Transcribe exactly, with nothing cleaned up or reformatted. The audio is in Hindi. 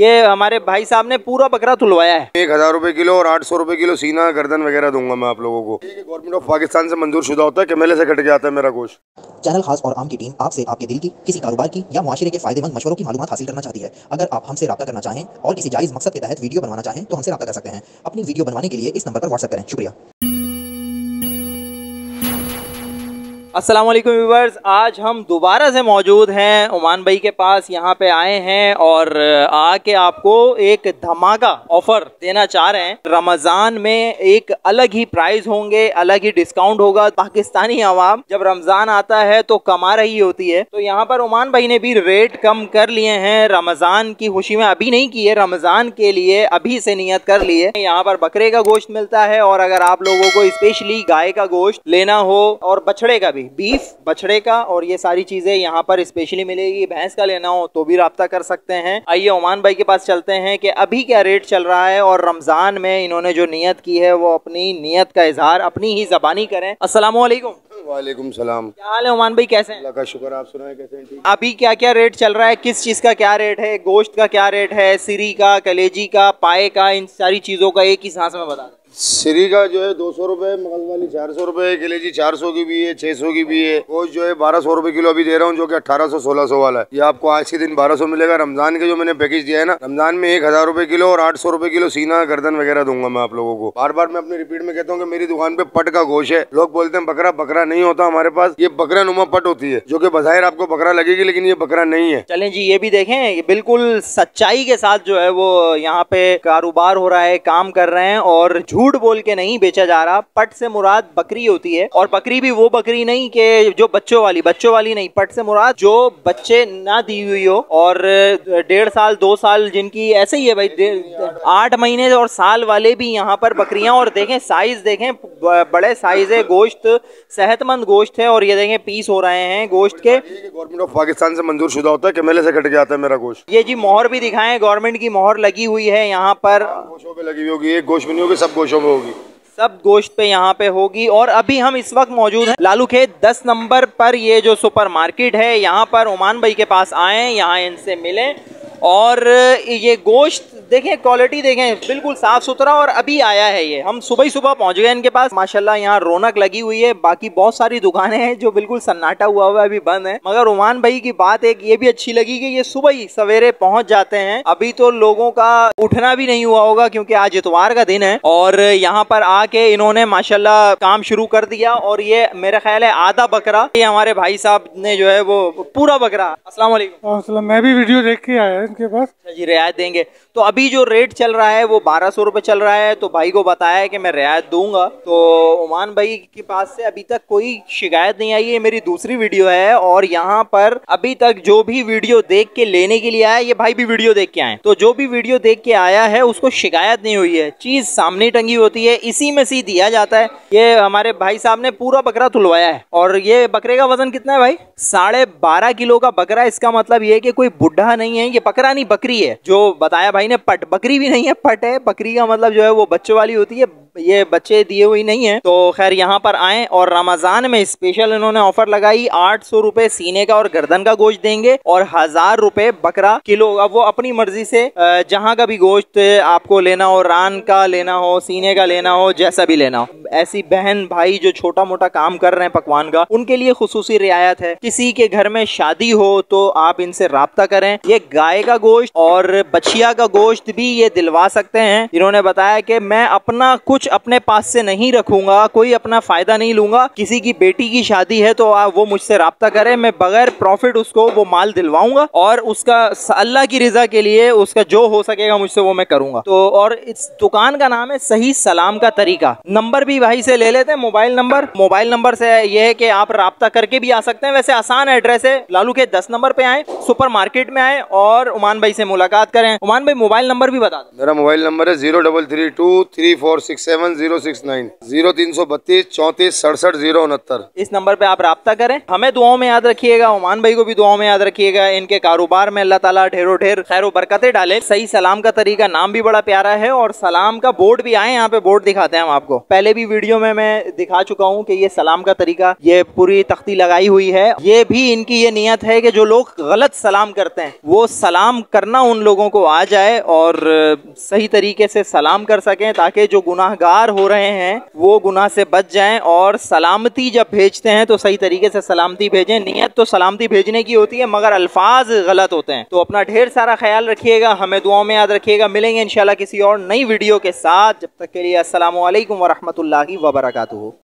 ये हमारे भाई साहब ने पूरा बकरा तुलवाया है। एक हजार रुपए किलो और आठ सौ रुपए किलो सीना गर्दन वगैरह दूंगा मैं आप लोगों को। गवर्नमेंट ऑफ पाकिस्तान से मंजूर शुदा होता है, कैमले से कट के आता है मेरा गोश्त। चैनल खास और आम की टीम आपसे आपके दिल की, किसी कारोबार की या मुआशरे के फायदेमंद मशवरों की मालूमात हासिल करना चाहती है। अगर आप हमसे रब्ता करना चाहें और किसी जायज मकसद के तहत वीडियो बनवाना चाहें तो हमसे रब्ता कर सकते हैं। अपनी वीडियो बनवाने के लिए इस नंबर पर व्हाट्सएप करें। शुक्रिया। अस्सलाम वालेकुम व्यूअर्स, आज हम दोबारा से मौजूद हैं उमान भाई के पास। यहाँ पे आए हैं और आके आपको एक धमाका ऑफ़र देना चाह रहे हैं। रमज़ान में एक अलग ही प्राइस होंगे, अलग ही डिस्काउंट होगा। पाकिस्तानी आवाम जब रमज़ान आता है तो कमा रही होती है, तो यहाँ पर उमान भाई ने भी रेट कम कर लिए हैं। रमज़ान की खुशी में अभी नहीं की है, रमज़ान के लिए अभी से नियत कर ली है। यहाँ पर बकरे का गोश्त मिलता है और अगर आप लोगों को स्पेशली गाय का गोश्त लेना हो और बछड़े का भी, बीफ बछड़े का और ये सारी चीजें यहाँ पर स्पेशली मिलेगी। भैंस का लेना हो तो भी राब्ता कर सकते हैं। आइए उमान भाई के पास चलते हैं कि अभी क्या रेट चल रहा है और रमजान में इन्होंने जो नियत की है वो अपनी नियत का इजहार अपनी ही जबानी करें। अस्सलाम वालेकुम। वालेकुम सलाम। क्या हाल है उमान भाई, कैसे हैं? अल्लाह का शुक्र, आप सुनाएं कैसे हैं? ठीक। अभी क्या क्या रेट चल रहा है, किस चीज का क्या रेट है, गोश्त का क्या रेट है, सिरी का, कलेजी का, पाए का, इन सारी चीजों का एक ही सांस में बता दें। सिरी का जो है दो सौ रुपये, मगज वाली चार सौ रुपये, कलेजी चार सौ की भी है, छः सौ की भी है। गोश्त जो है बारह सौ रुपये किलो अभी दे रहा हूँ, जो कि अठारह सौ सोलह सौ वाला है। ये आपको आज के दिन बारह सौ मिलेगा। रमजान के जो मैंने पैकेज दिया है ना, रमजान में एक हजार रुपये किलो और आठ सौ रुपये किलो सीना गर्दन वगैरह दूंगा मैं आप लोगों को। बार बार मैं अपने रिपीट में कहता हूँ कि मेरी दुकान पे पट का गोश्त है। लोग बोलते हैं बकरा, बकरा नहीं होता हमारे पास, ये बकरा नुमा पट होती है जो कि बज़ाहिर आपको बकरा लगेगी लेकिन ये बकरा नहीं है। चलें जी, ये भी देखें बिल्कुल सच्चाई के साथ जो है वो यहाँ पे कारोबार हो रहा है, काम कर रहे हैं और झूठ बोल के नहीं बेचा जा रहा। पट से मुराद बकरी होती है और बकरी भी वो बकरी नहीं के जो बच्चों वाली, बच्चों वाली नहीं, पट से मुराद जो बच्चे ना दी हुई हो और डेढ़ साल दो साल जिनकी ऐसे ही है भाई, आठ महीने और साल वाले भी यहाँ पर बकरियां। और देखें साइज, देखें बड़े साइज है गोश्त, सेहतमंद गोश्त है। और ये देखें पीस हो रहे हैं गोश्त के। गवर्नमेंट ऑफ पाकिस्तान से मंजूर शुदा होता है, कैमले से कट के आता है मेरा गोश्त। ये जी मोहर भी दिखाएं, गवर्नमेंट की मोहर लगी हुई है यहाँ पर, गोशों पे लगी हुई होगी, एक गोश्त में नहीं होगी, सब गोश्त होगी, सब गोश्त पे यहाँ पे होगी। और अभी हम इस वक्त मौजूद हैं लालू खेत दस नंबर पर, ये जो सुपरमार्केट है यहाँ पर। उमान भाई के पास आए, यहाँ इनसे मिलें और ये गोश्त देखें, क्वालिटी देखें, बिल्कुल साफ़ सुथरा। और अभी आया है ये, हम सुबह ही सुबह पहुँच गए इनके पास। माशाल्लाह यहाँ रौनक लगी हुई है। बाकी बहुत सारी दुकानें हैं जो बिल्कुल सन्नाटा हुआ हुआ है, अभी बंद है। मगर उमान भाई की बात एक ये भी अच्छी लगी कि ये सुबह ही सवेरे पहुँच जाते हैं। अभी तो लोगों का उठना भी नहीं हुआ होगा क्योंकि आज इतवार का दिन है। और यहाँ पर आके इन्होंने माशाल्लाह काम शुरू कर दिया। और ये मेरा ख्याल है आधा बकरा ये हमारे भाई साहब ने जो है वो पूरा बकरा। अस्सलाम वालेकुम। मैं भी वीडियो देख के आया इनके पास। जी, रियायत देंगे। तो अभी जो रेट चल रहा है वो बारह सौ रुपये चल रहा है, तो भाई को बताया है कि मैं रियायत दूंगा। तो उमान भाई के पास से अभी तक कोई शिकायत नहीं आई है। मेरी दूसरी वीडियो है और यहाँ पर अभी तक जो भी वीडियो देख के लेने के लिए आया, ये भाई भी वीडियो देख के आए, तो जो भी वीडियो देख के आया है उसको शिकायत नहीं हुई है। चीज सामने टंगी होती है, इसी में से दिया जाता है। ये हमारे भाई साहब ने पूरा बकरा तुलवाया है और ये बकरे का वजन कितना है भाई? साढ़े बारह किलो का बकरा। इसका मतलब ये कि कोई बुढ़ा नहीं है, ये बकरा नहीं बकरी है। जो बताया भाई ने पट, बकरी भी नहीं है, पट है। बकरी का मतलब जो है वो बच्चों वाली होती है, ये बच्चे दिए हुई नहीं है। तो खैर यहाँ पर आए और रमजान में स्पेशल इन्होंने ऑफर लगाई। आठ सौ रुपए सीने का और गर्दन का गोश्त देंगे और हजार रुपए बकरा किलो का। वो अपनी मर्जी से जहाँ का भी गोश्त आपको लेना हो, रान का लेना हो, सीने का लेना हो, जैसा भी लेना हो। ऐसी बहन भाई जो छोटा मोटा काम कर रहे हैं पकवान का, उनके लिए खुसूसी रियायत है। किसी के घर में शादी हो तो आप इनसे राब्ता करें। ये गाय का गोश्त और बछिया का गोश्त भी ये दिलवा सकते हैं। इन्होंने बताया कि मैं अपना कुछ अपने पास से नहीं रखूंगा, कोई अपना फायदा नहीं लूंगा। किसी की बेटी की शादी है तो आप वो मुझसे राब्ता करें, मैं बगैर प्रॉफिट उसको वो माल दिलवाऊंगा और उसका अल्लाह की रजा के लिए उसका जो हो सकेगा मुझसे वो मैं करूंगा। तो और इस दुकान का नाम है सही सलाम का तरीका। नंबर भी भाई से ले लेते हैं, मोबाइल नंबर। मोबाइल नंबर से यह है कि आप राब्ता करके भी आ सकते हैं। वैसे आसान एड्रेस है, लालू के दस नंबर पे आए, सुपर मार्केट में आए और उमान भाई से मुलाकात करें। उमान भाई मोबाइल नंबर भी बता दें। मेरा मोबाइल नंबर है zero double three two three four six seven zero six nine, zero तीन सौ बत्तीस चौतीस सड़सठ जीरो उनहत्तर, इस नंबर पे आप राब्ता करें। हमें दुआओं में याद रखिएगा, ओमान भाई को भी दुआओं में याद रखिएगा। इनके कारोबार में अल्लाह ताला ढेरों ढेर खैर बरकतें डाले। सही सलाम का तरीका, नाम भी बड़ा प्यारा है और सलाम का बोर्ड भी आए, यहाँ पे बोर्ड दिखाते हैं हम आपको। पहले भी वीडियो में मैं दिखा चुका हूँ कि ये सलाम का तरीका, ये पूरी तख्ती लगाई हुई है। ये भी इनकी ये नियत है कि जो लोग गलत सलाम करते हैं वो सलाम करना उन लोगों को आ जाए और सही तरीके से सलाम कर सकें, ताकि जो गुनाहगार हो रहे हैं वो गुनाह से बच जाएं। और सलामती जब भेजते हैं तो सही तरीके से सलामती भेजें। नियत तो सलामती भेजने की होती है मगर अल्फाज गलत होते हैं। तो अपना ढेर सारा ख्याल रखिएगा, हमें दुआओं में याद रखिएगा। मिलेंगे इंशाल्लाह किसी और नई वीडियो के साथ, जब तक के लिए अस्सलामु अलैकुम व रहमतुल्लाहि व बरकातुहू।